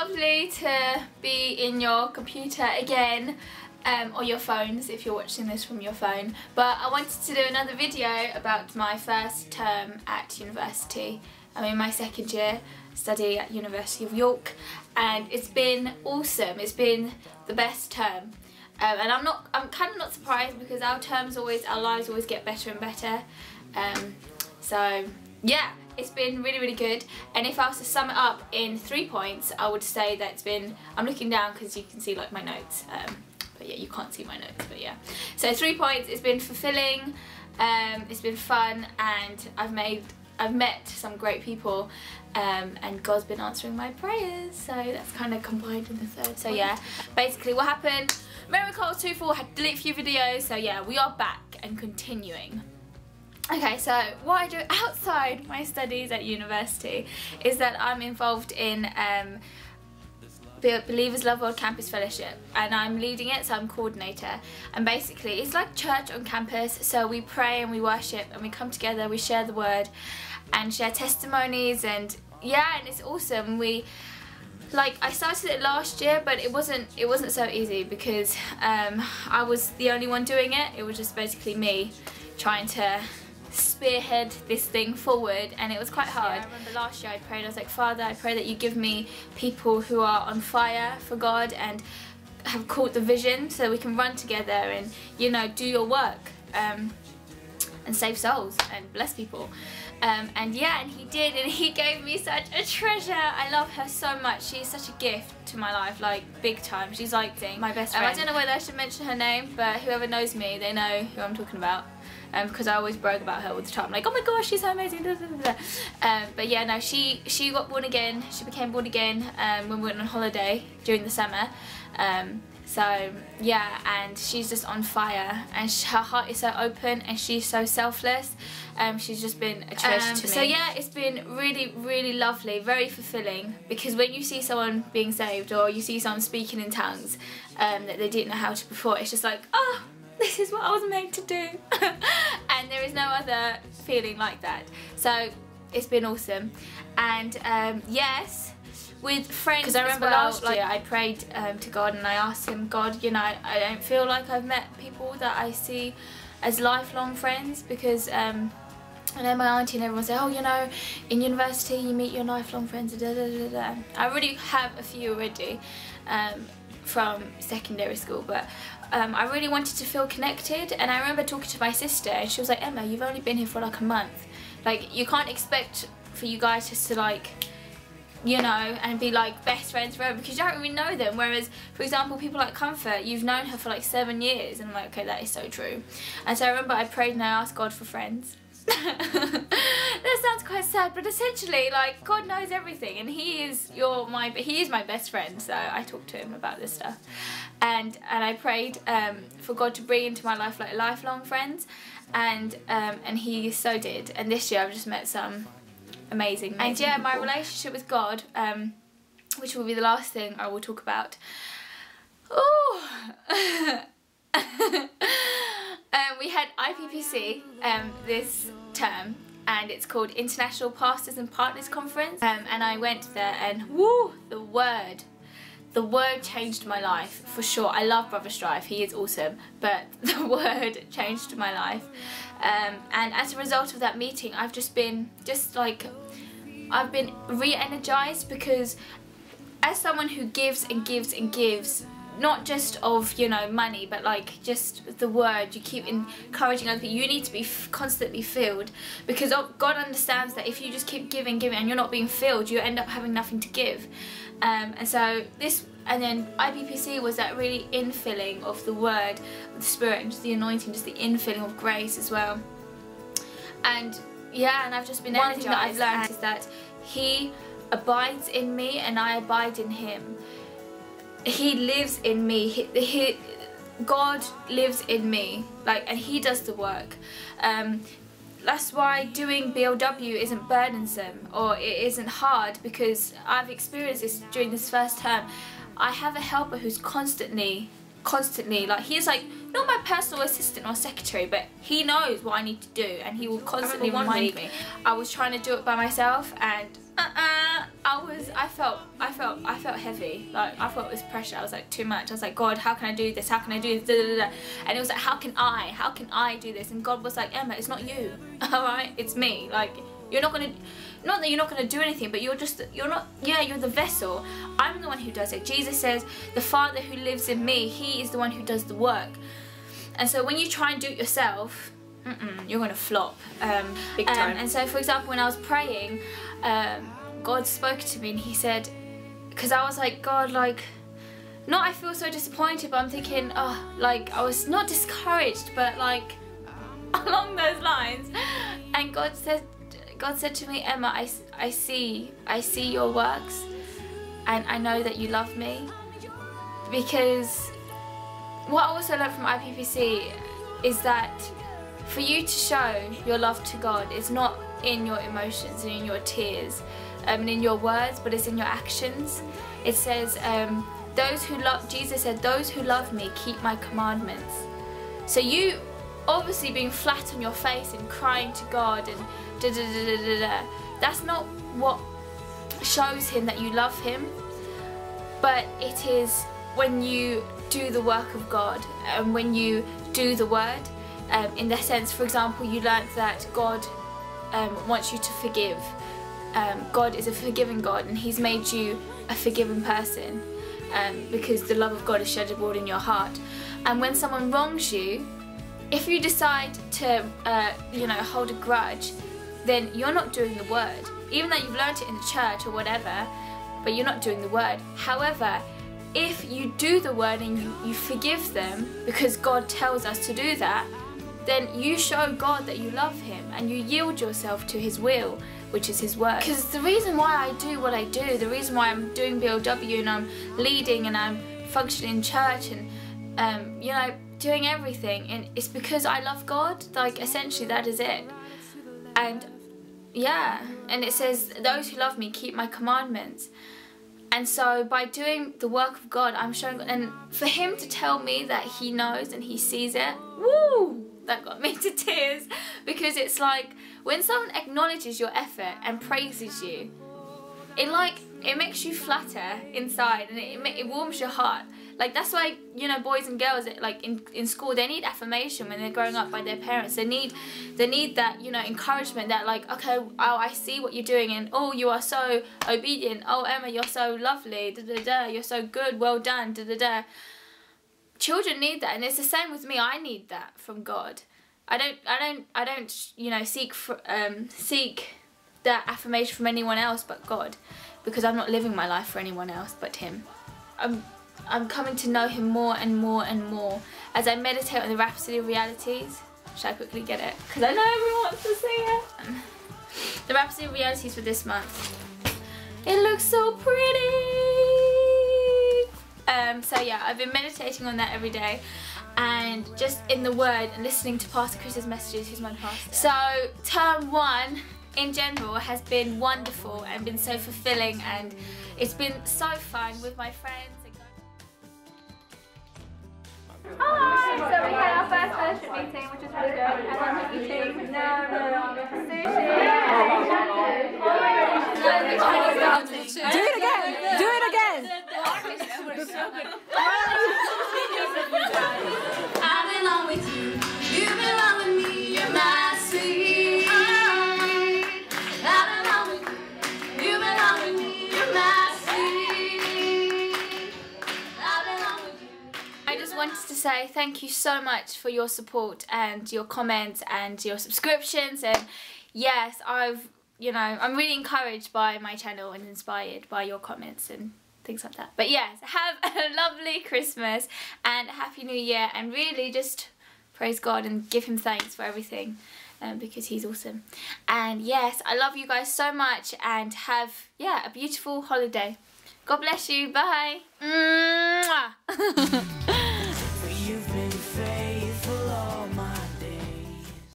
lovely to be in your computer again, or your phones if you're watching this from your phone. But I wanted to do another video about my first term at university. I'm in my second year study at University of York, and it's been awesome. It's been the best term. And I'm kind of not surprised, because our lives always get better and better. So yeah, it's been really, really good. And if I was to sum it up in 3 points, I would say that it's been, I'm looking down because you can see like my notes, but yeah, you can't see my notes, but yeah. So 3 points, it's been fulfilling, it's been fun, and I've met some great people, and God's been answering my prayers, so that's kind of combined in the third. So yeah, basically what happened, MaryCole24 had to delete a few videos, so yeah, we are back and continuing. Okay, so what I do outside my studies at university is that I'm involved in Believer's Love World Campus Fellowship, and I'm leading it, so I'm coordinator. And basically it's like church on campus, so we pray and we worship and we come together, we share the word and share testimonies, and yeah, and it's awesome. I started it last year, but it wasn't so easy, because I was the only one doing it. It was just basically me trying to spearhead this thing forward, and it was quite hard. Yeah, I remember last year I prayed, I was like, Father, I pray that you give me people who are on fire for God and have caught the vision, so we can run together and, you know, do your work, and save souls and bless people. And yeah, and he did, and he gave me such a treasure. I love her so much. She's such a gift to my life, like big time. She's like my best friend. I don't know whether I should mention her name, but whoever knows me, they know who I'm talking about, because I always brag about her all the time. I'm like, oh my gosh, she's so amazing. But yeah, no, she got born again. She became born again when we went on holiday during the summer. So yeah, and she's just on fire, and her heart is so open, and she's so selfless. She's just been a treasure to me. So yeah, it's been really, really lovely, very fulfilling, because when you see someone being saved, or you see someone speaking in tongues that they didn't know how to before, it's just like, oh, this is what I was made to do. And there is no other feeling like that. So it's been awesome. And yes, with friends, because I remember last year I prayed to God, and I asked him, God, you know, I don't feel like I've met people that I see as lifelong friends, because I know my auntie and everyone say, oh, you know, in university you meet your lifelong friends, da, da, da, da. I already have a few already from secondary school, but I really wanted to feel connected. And I remember talking to my sister, and she was like, Emma, you've only been here for like a month, like you can't expect for you guys just to, like, you know, and be like best friends forever, because you don't really know them. Whereas, for example, people like Comfort, you've known her for like 7 years, and I'm like, okay, that is so true. And so I remember I prayed and I asked God for friends. That sounds quite sad, but essentially, like, God knows everything, and he is my best friend. So I talked to him about this stuff, and I prayed for God to bring into my life like lifelong friends, and he so did. And this year I've just met some amazing and yeah, people. My relationship with God, which will be the last thing I will talk about. Oh, we had IPPC this term, and it's called International Pastors and Partners Conference, and I went there, and woo, the word changed my life for sure. I love Brother Strife, he is awesome, but the word changed my life. And as a result of that meeting, I've just been I've been re-energized, because as someone who gives and gives and gives, not just of, you know, money, but like just the word, you keep encouraging other people. You need to be constantly filled, because God understands that if you just keep giving and you're not being filled, you end up having nothing to give. And so this, and then IPPC was that really infilling of the word, the spirit, and just the anointing, just the infilling of grace as well. And yeah, and I've just been energized. One thing that I've learned is that he abides in me and I abide in him. He lives in me. God lives in me, like, and he does the work. That's why doing BLW isn't burdensome, or it isn't hard, because I've experienced this during this first term. I have a helper who's constantly, like, he's like not my personal assistant or secretary, but he knows what I need to do, and he will constantly remind me. I was trying to do it by myself, and I felt heavy. Like, I felt it was pressure. I was like, too much. I was like, God, how can I do this? How can I do this? And it was like, how can I do this? And God was like, Emma, it's not you, all right? It's me. Like, you're not gonna, not that you're not gonna do anything, but you're just, you're not, yeah, you're the vessel. I'm the one who does it. Jesus says, the Father who lives in me, he is the one who does the work. And so when you try and do it yourself, you're gonna flop. Big time. And so, for example, when I was praying, God spoke to me and he said, because I was like, God, like, not I feel so disappointed, but I'm thinking, oh, like, I was not discouraged, but like, along those lines. And God said to me, Emma, I see your works, and I know that you love me. Because what I also learned from IPPC is that for you to show your love to God is not in your emotions and in your tears and in your words, but it's in your actions. It says, Jesus said, those who love me keep my commandments. So you obviously being flat on your face and crying to God and that's not what shows him that you love him, but it is when you do the work of God and when you do the word. In that sense, for example, you learnt that God wants you to forgive. God is a forgiving God, and he's made you a forgiven person because the love of God is shed abroad in your heart. And when someone wrongs you, if you decide to hold a grudge, then you're not doing the word, even though you've learnt it in the church or whatever, but you're not doing the word. However, if you do the word and you forgive them because God tells us to do that, then you show God that you love him and you yield yourself to his will, which is his word. Because the reason why I do what I do, the reason why I'm doing BLW and I'm leading and I'm functioning in church and doing everything, and it's because I love God. Like, essentially that is it. And yeah, and it says those who love me keep my commandments. And so by doing the work of God, I'm showing God. And for him to tell me that he knows and he sees it, woo, that got me to tears. Because it's like, when someone acknowledges your effort and praises you, it makes you flutter inside, and it warms your heart. Like, that's why, boys and girls, like, in school, they need affirmation when they're growing up by their parents. They need that, encouragement, that, like, okay, oh, I see what you're doing, and, oh, you are so obedient, oh, Emma, you're so lovely, da-da-da, you're so good, well done, da-da-da. Children need that, and it's the same with me. I need that from God. I don't seek that affirmation from anyone else but God, because I'm not living my life for anyone else but him. I'm coming to know him more and more and more as I meditate on the Rhapsody of Realities. Should I quickly get it? Because I know everyone wants to see it. The Rhapsody of Realities for this month. It looks so pretty. So yeah, I've been meditating on that every day, and just in the word and listening to Pastor Chris's messages, who's my pastor. So term one in general has been wonderful and been so fulfilling, and it's been so fun with my friends. Hi! So we had our first fellowship meeting, which is really good. And I'm eating sushi. Do it again! Do it again! I belong with you. You belong with me. You're my sweet. I belong with you. You belong with me. You're my sweet. I wanted to say thank you so much for your support and your comments and your subscriptions, and yes, I'm really encouraged by my channel and inspired by your comments and things like that. But yes, have a lovely Christmas and a happy new year, and really just praise God and give him thanks for everything because he's awesome. And yes, I love you guys so much, and have a beautiful holiday. God bless you. Bye. Mwah.